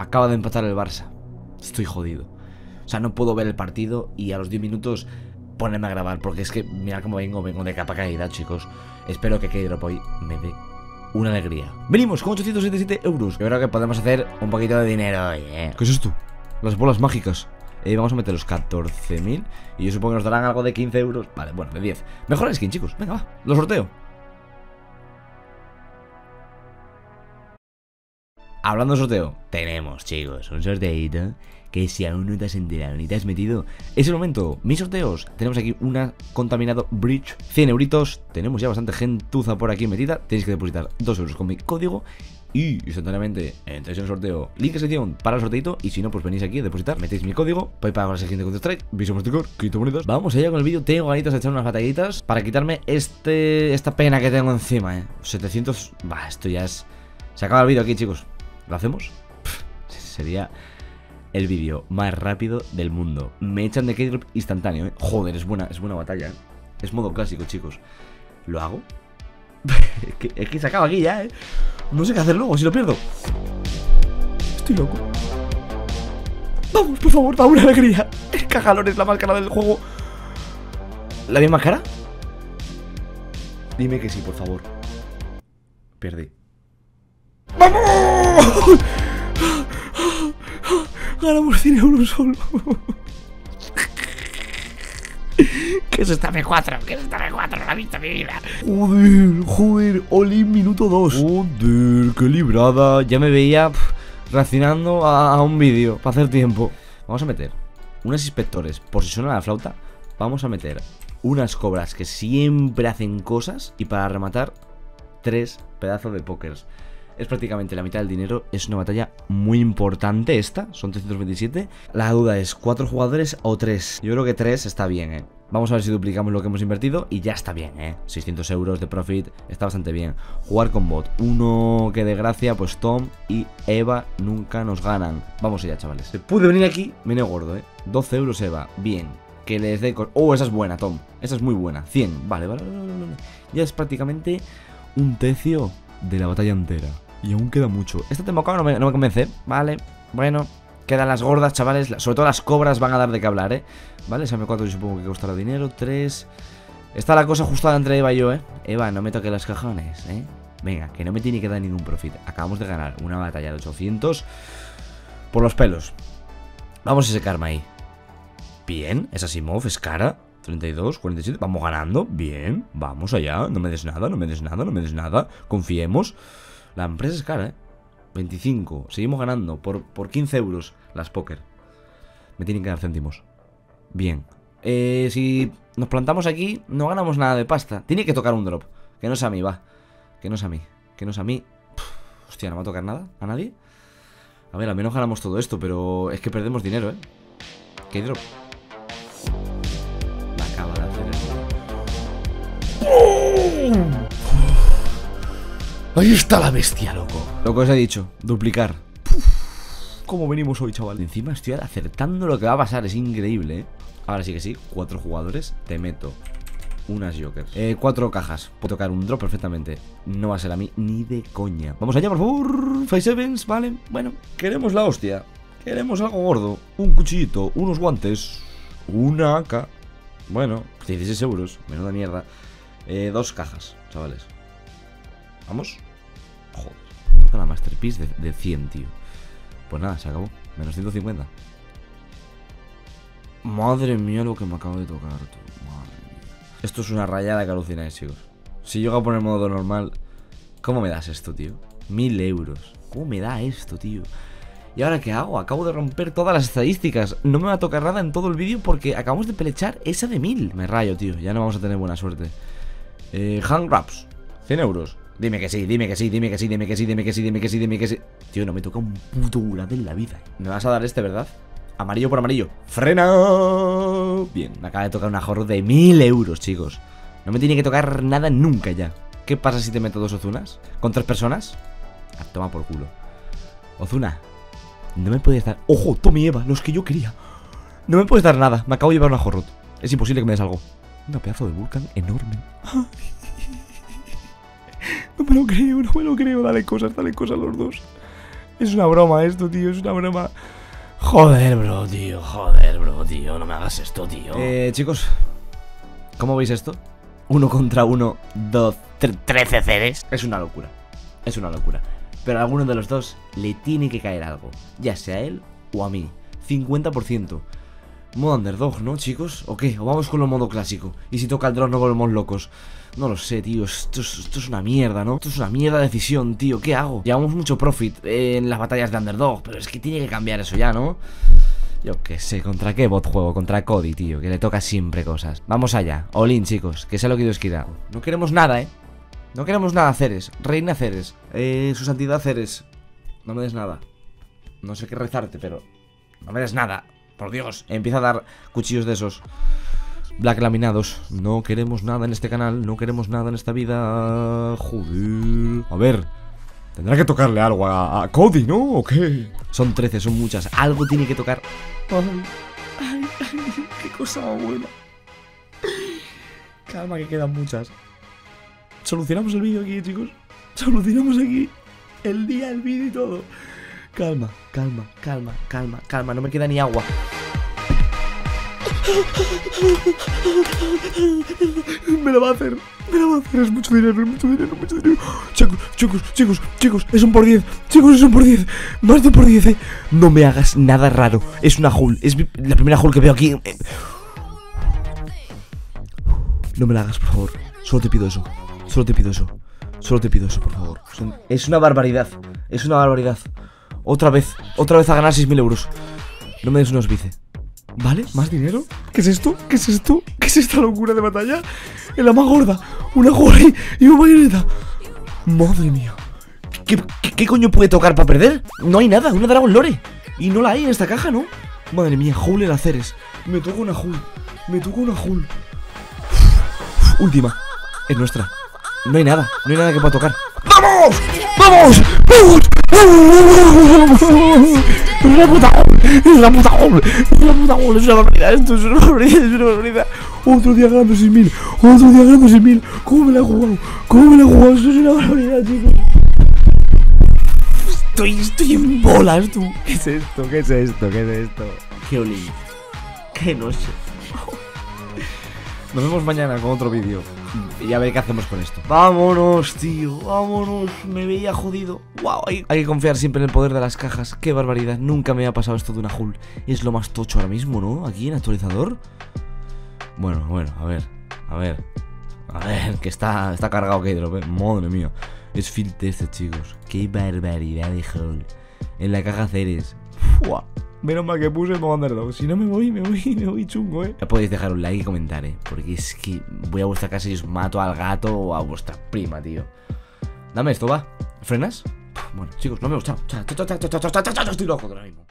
Acaba de empatar el Barça. Estoy jodido. O sea, no puedo ver el partido y a los 10 minutos ponerme a grabar, porque es que mirad cómo vengo de capa caída, chicos. Espero que Key-Drop hoy me dé una alegría. Venimos con 877 euros. Yo creo que podemos hacer un poquito de dinero hoy, ¿eh? ¿Qué es esto? Las bolas mágicas. Vamos a meter los 14.000 y yo supongo que nos darán algo de 15 euros. Vale, bueno, de 10. Mejor skin, chicos. Venga, va, lo sorteo. Hablando de sorteo, tenemos, chicos, un sorteito que si aún no te has enterado ni te has metido, es el momento. Mis sorteos, tenemos aquí una contaminado bridge, 100 euritos. Tenemos ya bastante gentuza por aquí metida. Tenéis que depositar 2 euros con mi código y instantáneamente entráis en el sorteo. Link en sección para el sorteito. Y si no, pues venís aquí a depositar, metéis mi código, PayPal para el siguiente Counter-Strike, Visa, Mastercard, criptomonedas. Vamos allá con el vídeo. Tengo ganitas de echar unas batallitas para quitarme esta pena que tengo encima, 700. Bah, esto ya es... Se acaba el vídeo aquí, chicos. ¿Lo hacemos? Sería el vídeo más rápido del mundo. Me echan de Key-Drop instantáneo, Joder, es buena batalla, Es modo clásico, chicos. ¿Lo hago? Es que se acaba aquí ya, No sé qué hacer luego si lo pierdo. Estoy loco. Vamos, por favor, da una alegría. El cajalón es la más cara del juego. ¿La misma cara? Dime que sí, por favor. Perdí. ¡Vamos! Ganamos 100 euros solo. ¿Qué es esta B4? ¿Qué es esta B4? No la he visto en mi vida. Joder, Oli, minuto 2. Joder, qué librada. Ya me veía reaccionando a un vídeo para hacer tiempo. Vamos a meter unas inspectores por si suena la flauta. Vamos a meter unas cobras que siempre hacen cosas. Y para rematar, 3 pedazos de pókers. Es prácticamente la mitad del dinero. Es una batalla muy importante esta. Son 327. La duda es, ¿4 jugadores o 3? Yo creo que 3 está bien, Vamos a ver si duplicamos lo que hemos invertido y ya está bien, 600 euros de profit. Está bastante bien. Jugar con bot. Uno que de gracia, pues Tom y Eva nunca nos ganan. Vamos allá, chavales. Se puede venir aquí. Meneo gordo, 12 euros Eva. Bien. Que les dé... Oh, esa es buena, Tom. Esa es muy buena. 100. Vale. Ya es prácticamente un tercio de la batalla entera. Y aún queda mucho. Esta temporada no me convence. Vale, bueno. Quedan las gordas, chavales. Sobre todo las cobras van a dar de qué hablar, Vale, esa M4 yo supongo que costará dinero. 3. Está la cosa ajustada entre Eva y yo, Eva, no me toque los cajones, Venga, que no me tiene que dar ningún profit. Acabamos de ganar una batalla de 800 por los pelos. Vamos a ese karma ahí. Bien, esa Simov es cara. 32, 47, vamos ganando. Bien, vamos allá, no me des nada, no me des nada. Confiemos. La empresa es cara, 25. Seguimos ganando por 15 euros las póker. Me tienen que dar céntimos. Bien. Si nos plantamos aquí, no ganamos nada de pasta. Tiene que tocar un drop. Que no es a mí, va. Que no es a mí. Pff, hostia, no va a tocar nada. ¿A nadie? A ver, al menos ganamos todo esto, pero es que perdemos dinero, ¿Qué drop? La acaba de hacer esto. ¡Bum! Ahí está la bestia, loco. Lo que os he dicho, duplicar. Puf, ¿cómo venimos hoy, chaval? Encima estoy acertando lo que va a pasar, es increíble, Ahora sí que sí, 4 jugadores, te meto unas jokers. 4 cajas, puedo tocar un drop perfectamente. No va a ser a mí ni de coña. Vamos allá, por favor, 5-7s, vale. Bueno, queremos la hostia. Queremos algo gordo, un cuchillito, unos guantes, una AK. Bueno, 16 euros, menuda mierda. 2 cajas, chavales. Vamos. Joder. Toca la Masterpiece de 100, tío. Pues nada, se acabó. Menos 150. Madre mía lo que me acabo de tocar, tú. Madre mía. Esto es una rayada que alucináis, chicos. Si llego a poner modo normal, ¿cómo me das esto, tío? 1000 euros. ¿Cómo me da esto, tío? ¿Y ahora qué hago? Acabo de romper todas las estadísticas. No me va a tocar nada en todo el vídeo porque acabamos de pelechar esa de 1000. Me rayo, tío. Ya no vamos a tener buena suerte. Hand wraps. 100 euros. Dime que sí. Tío, no me toca un puto gulag en la vida. Me vas a dar este, ¿verdad? Amarillo por amarillo. ¡Frena! Bien, me acaba de tocar un ahorro de 1000 euros, chicos. No me tiene que tocar nada nunca ya. ¿Qué pasa si te meto 2 Ozunas? ¿Con 3 personas? Ah, toma por culo. Ozuna, no me puedes dar... ¡Ojo! Tommy Eva, los que yo quería. No me puedes dar nada. Me acabo de llevar un ahorro. Es imposible que me des algo. Un pedazo de Vulcan enorme. ¡Ay! No me lo creo, dale cosas los dos. Es una broma esto, tío, es una broma. Joder, bro, tío, no me hagas esto, tío. Chicos, ¿cómo veis esto? 1 contra 1, 13 CDs. Es una locura, es una locura. Pero a alguno de los dos le tiene que caer algo, ya sea a él o a mí. 50%. Modo underdog, ¿no, chicos? ¿O qué? ¿O vamos con lo modo clásico? Y si toca el drop nos volvemos locos. No lo sé, tío. Esto es una mierda, ¿no? Esto es una mierda de decisión, tío. ¿Qué hago? Llevamos mucho profit en las batallas de underdog, pero es que tiene que cambiar eso ya, ¿no? Yo qué sé. ¿Contra qué bot juego? Contra Cody, tío, que le toca siempre cosas. Vamos allá. All in, chicos, que sea lo que Dios quiera. No queremos nada, ¿eh? No queremos nada, Ceres. Reina Ceres. Su santidad Ceres. No me des nada. No sé qué rezarte, pero... no me des nada. Por Dios, empieza a dar cuchillos de esos black laminados. No queremos nada en este canal, no queremos nada en esta vida. Joder. A ver, tendrá que tocarle algo a Cody, ¿no? ¿O qué? Son 13, son muchas. Algo tiene que tocar. Ay, ay, ay, qué cosa buena. Calma, que quedan muchas. Solucionamos el vídeo aquí, chicos. Solucionamos aquí el día, el vídeo y todo. Calma, calma, calma, calma, calma. No me queda ni agua. Me lo va a hacer. Me lo va a hacer. Es mucho dinero, mucho dinero, mucho dinero. Chicos, chicos, chicos, chicos. Es un por 10. Chicos, es un por 10. Más de un por 10, eh. No me hagas nada raro. Es una Howl. Es la primera Howl que veo aquí. No me la hagas, por favor. Solo te pido eso. Solo te pido eso. Solo te pido eso, por favor. Es una barbaridad. Es una barbaridad. Otra vez a ganar 6.000 euros. No me des unos bice. ¿Vale? ¿Más dinero? ¿Qué es esto? ¿Qué es esto? ¿Qué es esta locura de batalla? En la más gorda, una gorri y una bayoneta. Madre mía. ¿Qué coño puede tocar para perder? No hay nada, una Dragon Lore. Y no la hay en esta caja, ¿no? Madre mía, Howl el Aceres. Me toca una Howl. Me toca una Howl. Última. Es nuestra. No hay nada, no hay nada que pueda tocar. ¡Vamos! ¡Vamos! ¡Vamos! Es una puta Howl, es una puta Howl, es una puta Howl, es una barbaridad, esto es una barbaridad, es una barbaridad. Otro día ganando 6.000, otro día ganando 6.000. ¿Cómo me la he jugado? ¿Cómo me la he jugado? Esto es una barbaridad, chicos. Estoy en bolas, tú. ¿Qué es esto? ¿Qué es esto? ¿Qué es esto? Qué olí. Qué noche. Nos vemos mañana con otro vídeo. Y a ver qué hacemos con esto. Vámonos, tío, vámonos. Me veía jodido. Wow, hay que confiar siempre en el poder de las cajas. Qué barbaridad, nunca me había pasado esto de una Howl. Es lo más tocho ahora mismo, ¿no? Aquí en actualizador. Bueno, a ver. A ver. A ver, que está cargado Key-Drop, ¿eh? Madre mía. Es filter este, chicos. Qué barbaridad de Howl. En la caja Ceres. Fua. Menos mal que puse el modo underdog. Si no me voy chungo, eh. Ya podéis dejar un like y comentar, porque es que voy a vuestra casa y os mato al gato o a vuestra prima, tío. Dame esto, va. ¿Frenas? Bueno, chicos, no me ha gustado. Estoy loco ahora mismo.